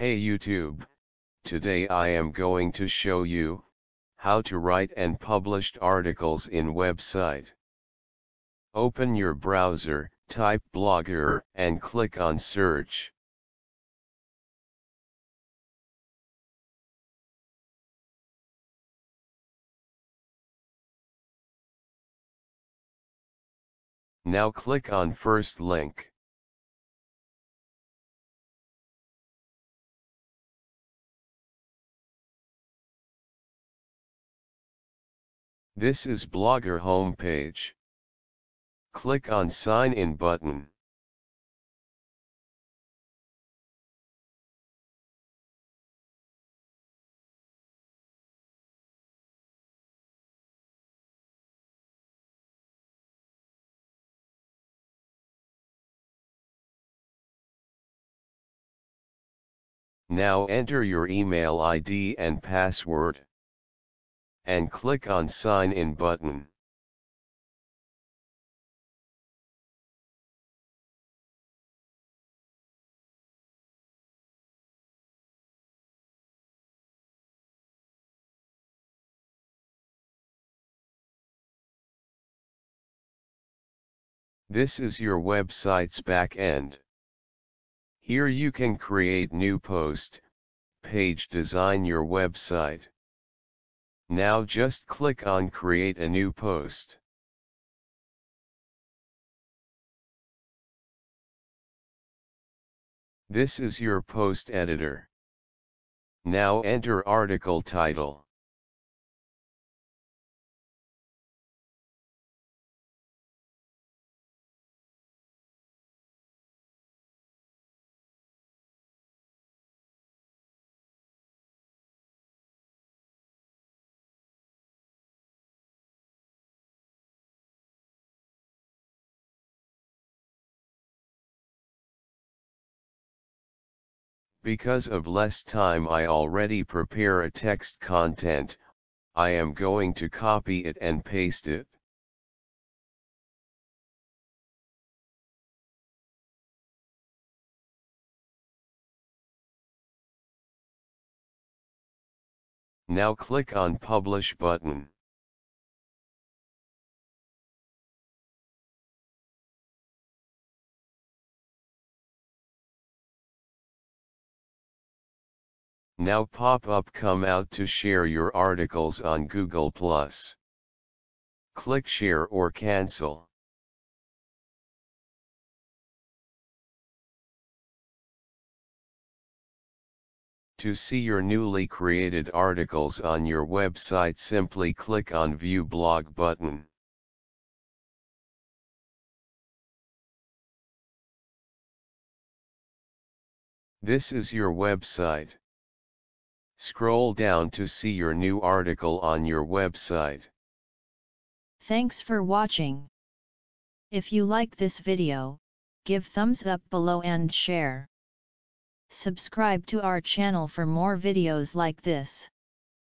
Hey YouTube, today I am going to show you how to write and publish articles in website. Open your browser, type Blogger and click on search. Now click on first link. This is Blogger homepage. Click on sign in button. Now enter your email ID and password. And click on sign in button. This is your website's back end. Here you can create new post, page design your website. Now just click on create a new post. This is your post editor. Now enter article title. Because of less time I already prepare a text content, I am going to copy it and paste it. Now click on publish button. Now pop-up come out to share your articles on Google+. Click share or cancel. To see your newly created articles on your website, simply click on View Blog button. This is your website. Scroll down to see your new article on your website. Thanks for watching. If you like this video, give thumbs up below and share. Subscribe to our channel for more videos like this.